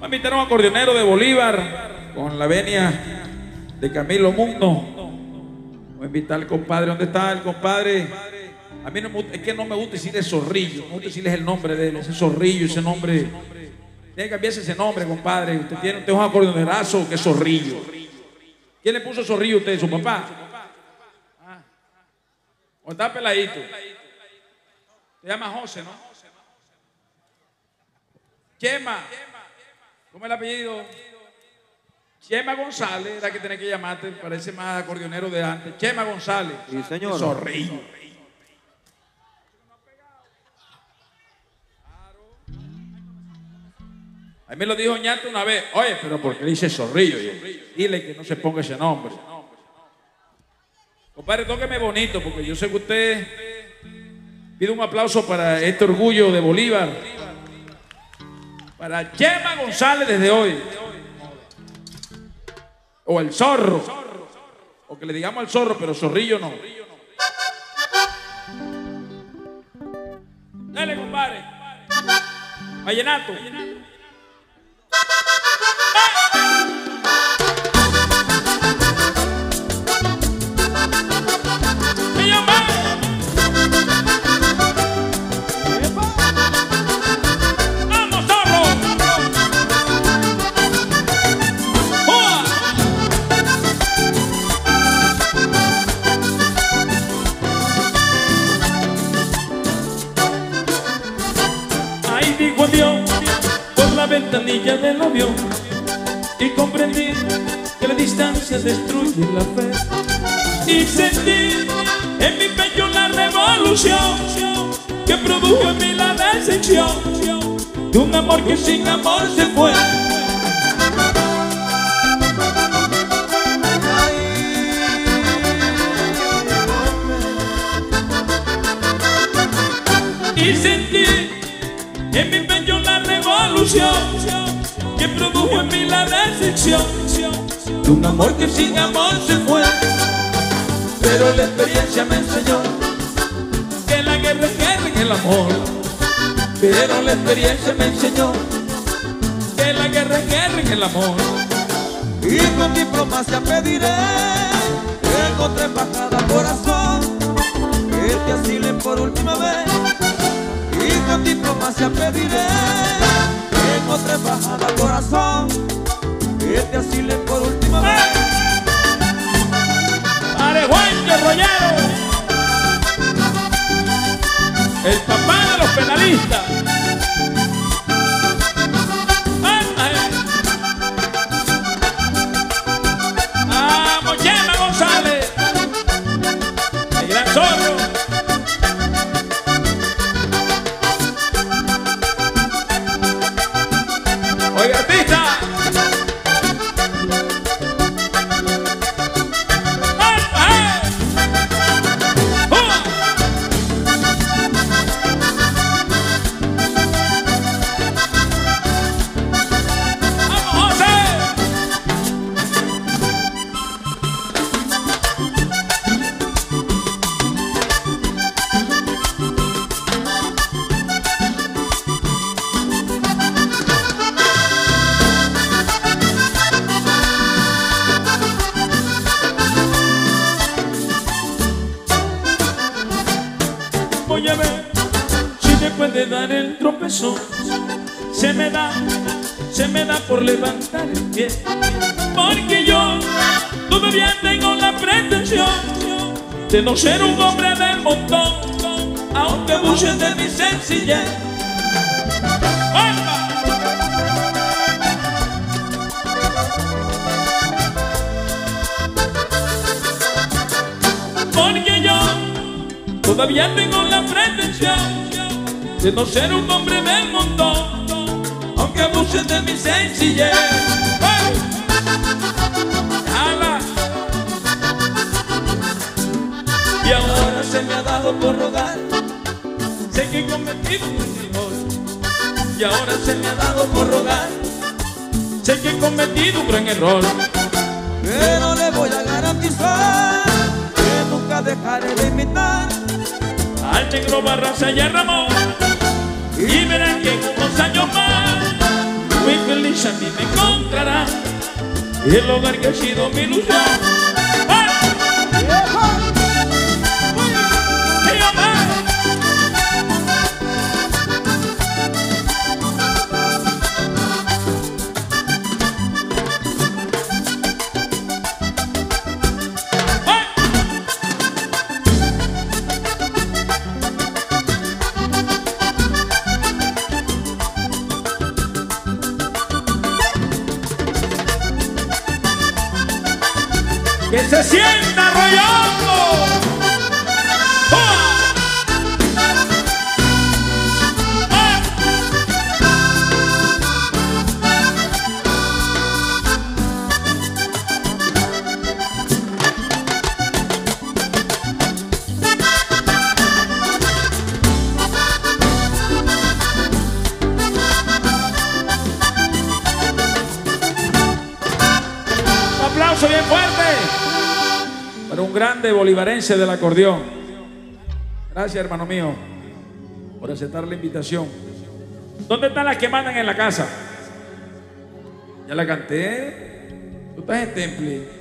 Va a invitar a un acordeonero de Bolívar con la venia de Camilo Mundo. Voy a invitar al compadre. ¿Dónde está el compadre? A mí no me, es que no me gusta decirle Zorrillo, no me gusta decirles el nombre de él, ese Zorrillo, ese nombre. Tiene que cambiarse ese nombre, compadre. Usted tiene usted un acordeonerazo que es Zorrillo. ¿Quién le puso Zorrillo a usted? ¿Su papá? ¿O está peladito? Se llama José, ¿no? Chema. ¿Cómo es el apellido? Chema González, era que tenía que llamarte, parece más acordeonero de antes. Chema González. Sí, señor. Zorrillo. A mí lo dijo Ñato una vez. Oye, pero ¿por qué le dice Zorrillo? Dile que no se ponga ese nombre. Compadre, tóqueme bonito, porque yo sé que usted... Pido un aplauso para este orgullo de Bolívar. Para Chema González desde hoy. O el zorro. O que le digamos al zorro, pero Zorrillo no. Dale, compadre. Vallenato. Ventanilla del avión y comprendí que la distancia destruye la fe y sentí en mi pecho la revolución que produjo en mí la decepción de un amor que sin amor se fue. Y sentí en mi pecho que produjo en mí la decepción de un amor que sin amor se fue. Pero la experiencia me enseñó que la guerra es guerra en el amor. Pero la experiencia me enseñó que la guerra es guerra en el amor. Y con diplomacia pediré que encontré para cada corazón que te asilen por última vez. Y con diplomacia pediré otra bajada al corazón y este asile por última vez. Areguayo Rollero, el papá de los penalistas. Vamos, Chema González, el gran zorro. De dar el tropezón se me da por levantar el pie, porque yo todavía tengo la pretensión de no ser un hombre del montón, aunque busquen de mi sencillez. Porque yo todavía tengo la pretensión de no ser un hombre del montón, aunque abuse de mi sencillez. Y ahora se me ha dado por rodar, sé que he cometido un error. Y ahora se me ha dado por rodar, sé que he cometido un gran error. Pero le voy a garantizar que nunca dejaré de imitar al negro Barraza y a Ramón. Y verán que en unos años más, muy feliz a mí me encontrará, el hogar que ha sido mi ilusión. ¡Que se sienta arrollando! ¡Oh! ¡Oh! ¡Un aplauso bien fuerte! Para un grande bolivarense del acordeón. Gracias, hermano mío, por aceptar la invitación. ¿Dónde están las que mandan en la casa? Ya la canté. Tú estás en temple.